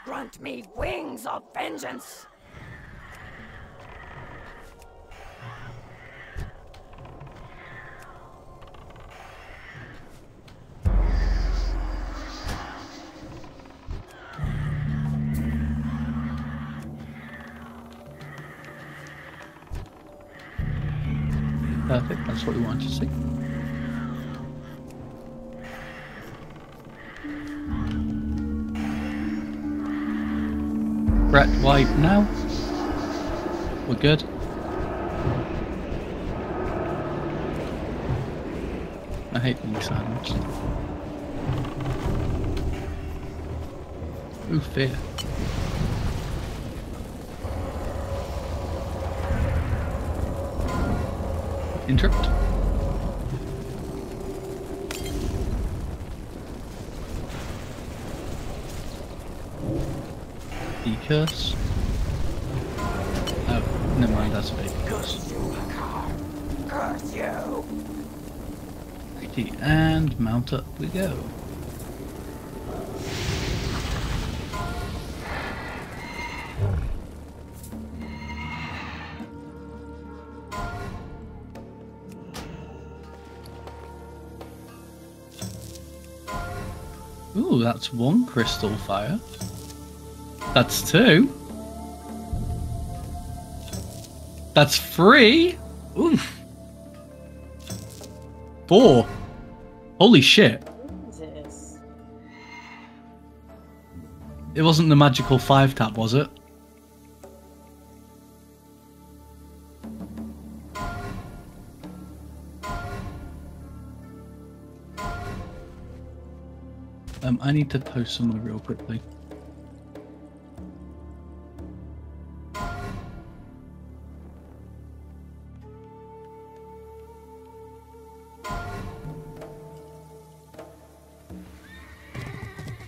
grant me wings of vengeance. Perfect. That's what we wanted to see. Brett wipe now. We're good. I hate being silenced. Ooh, fear. Interrupt. Curse? Oh, never mind, that's a big curse. Curse you! Righty, and mount up we go. Ooh, that's one crystal fire. That's two. That's three. Oof. Four. Holy shit. Jesus. It wasn't the magical 5-tap, was it? I need to post somewhere real quickly.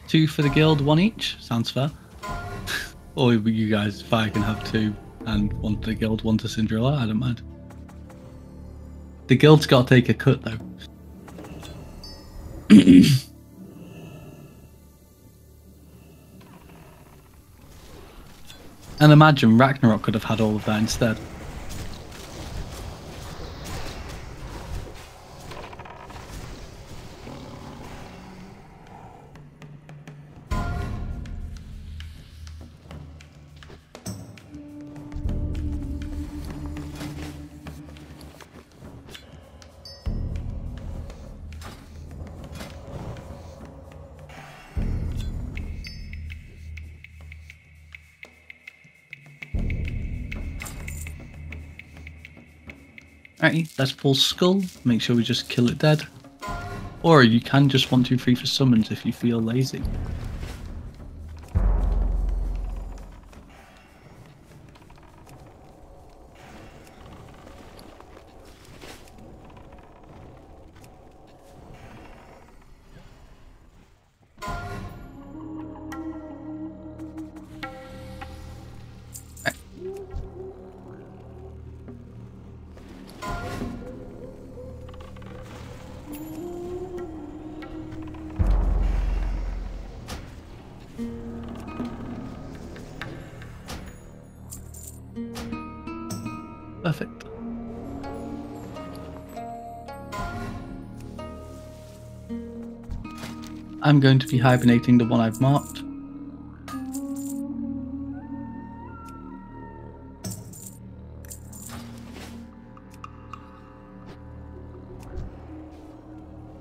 Two for the guild, one each. Sounds fair. Or you guys, if I can have two and one to the guild, one to Cinderella, I don't mind. The guild's got to take a cut though. And imagine Ragnarok could have had all of that instead. Let's pull skull, make sure we just kill it dead. Or you can just 1, 2, 3 for summons if you feel lazy. Perfect. I'm going to be hibernating the one I've marked.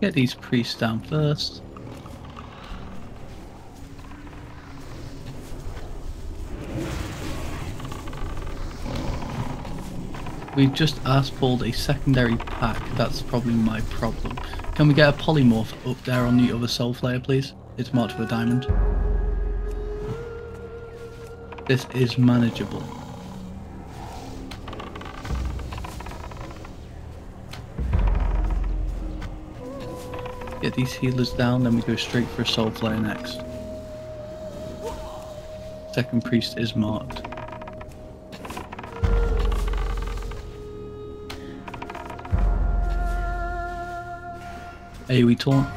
Get these priests down first. We've just ass-pulled a secondary pack. That's probably my problem. Can we get a polymorph up there on the other soul flare, please? It's marked with a diamond. This is manageable. Get these healers down, then we go straight for a soul flare next. Second priest is marked. AoE taunt.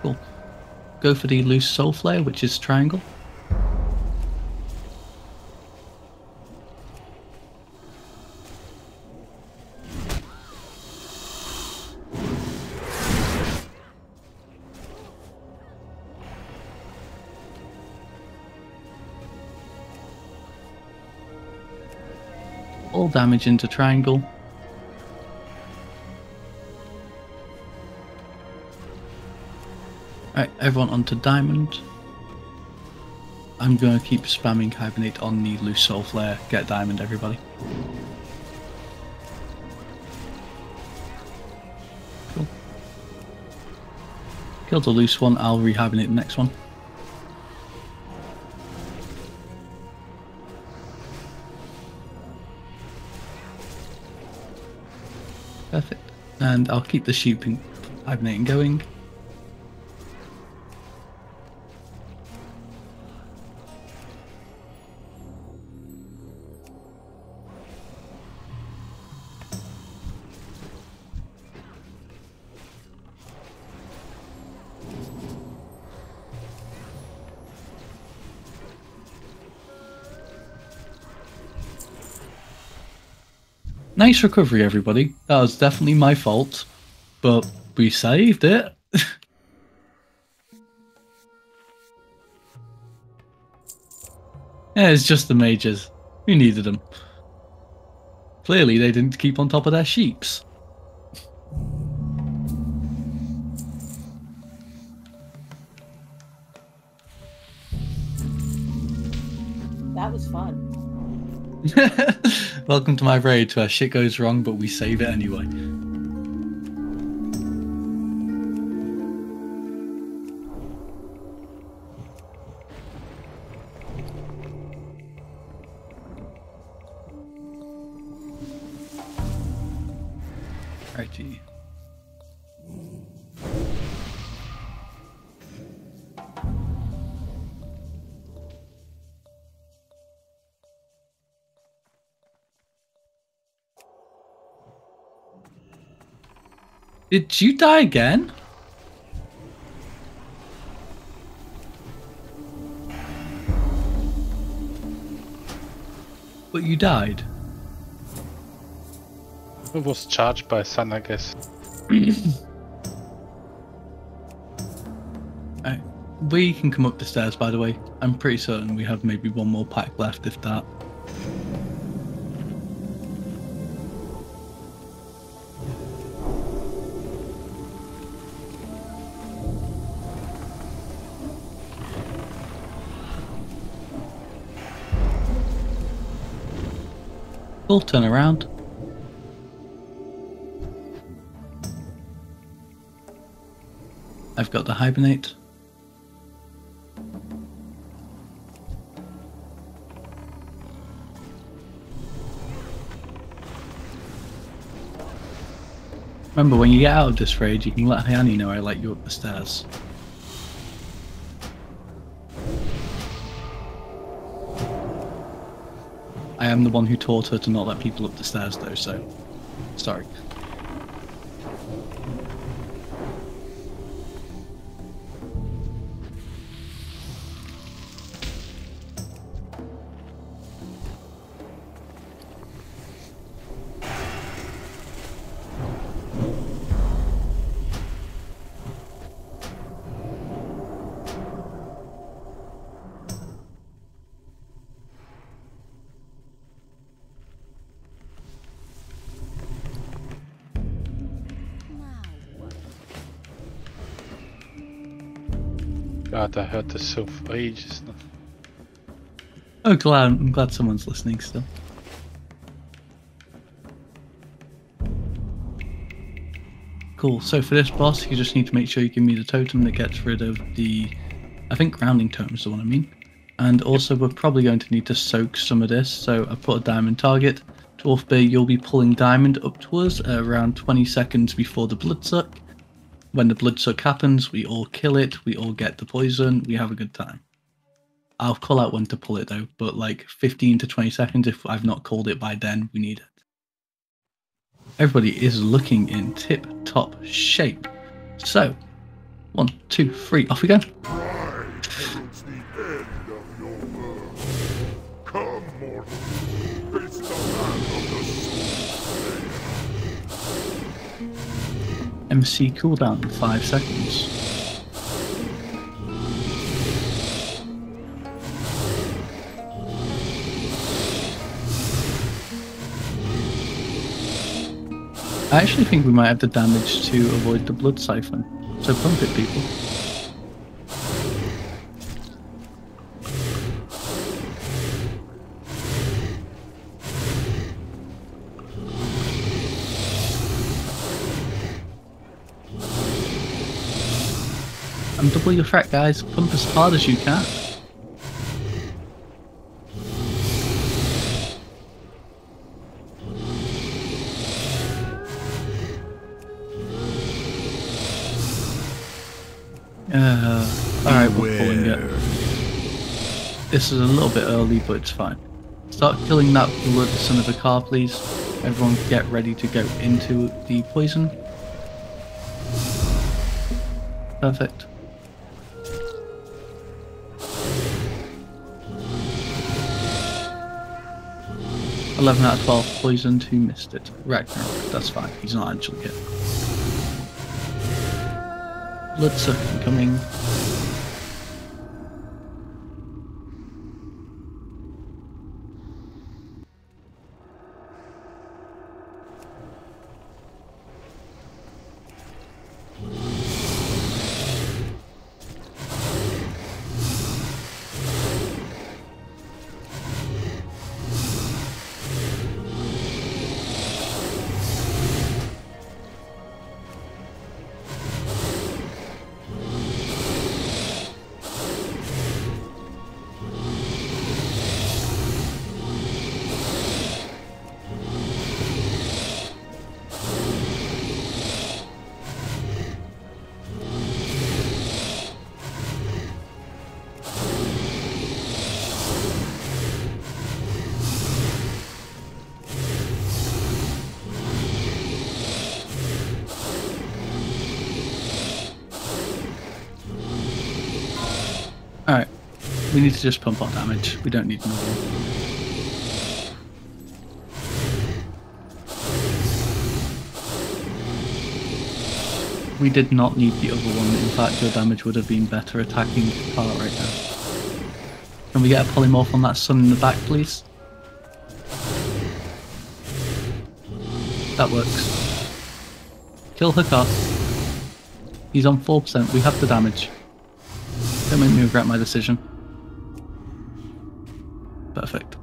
Cool. Go for the loose soul flare, which is triangle. Damage into triangle. Alright, everyone onto diamond. I'm going to keep spamming hibernate on the loose soul flare. Get diamond, everybody. Cool. Kill the loose one, I'll rehibernate the next one. Perfect. And I'll keep the sheep hibernating going. Nice recovery, everybody. That was definitely my fault, but we saved it. Yeah, it's just the mages. Who needed them? Clearly, they didn't keep on top of their sheeps. That was fun. Welcome to my raid where shit goes wrong, but we save it anyway. Righty. Did you die again? But you died. It was charged by sun, I guess. Right. We can come up the stairs, by the way. I'm pretty certain we have maybe one more pack left, if that. We'll turn around. I've got the hibernate. Remember, when you get out of this raid, you can let Hayani know I let you up the stairs. I am the one who taught her to not let people up the stairs though, so sorry. God, I heard this so for ages now. Oh, glad, I'm glad someone's listening still. Cool, so for this boss, you just need to make sure you give me the totem that gets rid of the... I think grounding totem is the one I mean. And also, we're probably going to need to soak some of this, so I put a diamond target. Dwarfbear, you'll be pulling diamond up to us around 20 seconds before the bloodsuck. When the bloodsuck happens, we all kill it, we all get the poison, we have a good time. I'll call out when to pull it though, but like 15 to 20 seconds, if I've not called it by then, we need it. Everybody is looking in tip-top shape. So, 1, 2, 3, off we go. MC cooldown in 5 seconds. I actually think we might have the damage to avoid the blood siphon, so pump it, people. Double your threat, guys. Pump as hard as you can. Alright, we're pulling it. This is a little bit early, but it's fine. Start killing that blood son of a car, please. Everyone get ready to go into the poison. Perfect. (11 out of 12) poisoned. Who missed it? Ragnarok. That's fine. He's not actually hit. Blood sucking coming. We need to just pump our damage, we don't need another one. We did not need the other one, in fact your damage would have been better attacking Hakkar right now. Can we get a polymorph on that sun in the back, please? That works. Kill Hakkar. He's on 4%, we have the damage. Don't make me regret my decision. Perfect.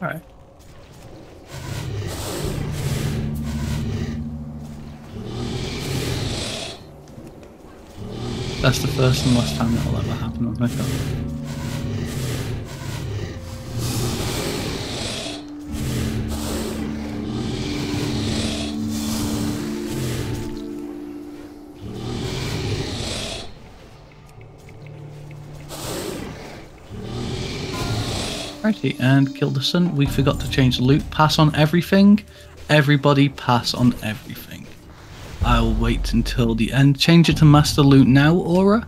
Alright. That's the first and last time that'll ever happen on my phone. Righty, and Kilderson, we forgot to change the loot. Pass on everything. Everybody pass on everything. I'll wait until the end. Change it to master loot now, Aura.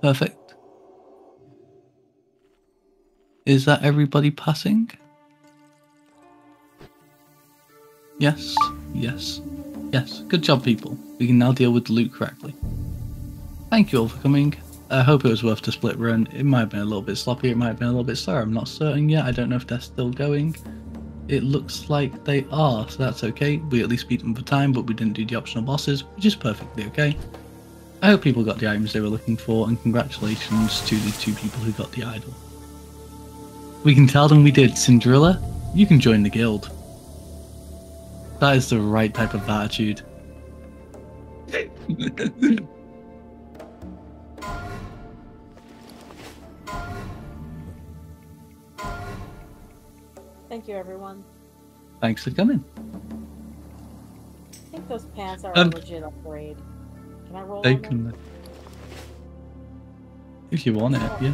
Perfect. Is that everybody passing? Yes, yes, yes. Good job, people. We can now deal with loot correctly. Thank you all for coming. I hope it was worth the split run. It might have been a little bit sloppy, it might have been a little bit slower, I'm not certain yet. I don't know if they're still going. It looks like they are, so that's okay. We at least beat them for time, but we didn't do the optional bosses, which is perfectly okay. I hope people got the items they were looking for, and congratulations to the two people who got the idol. We can tell them we did. Cinderella, you can join the guild. That is the right type of attitude. Thank you, everyone. Thanks for coming. I think those pants are a legit upgrade. Can I roll them? If you want it, yeah.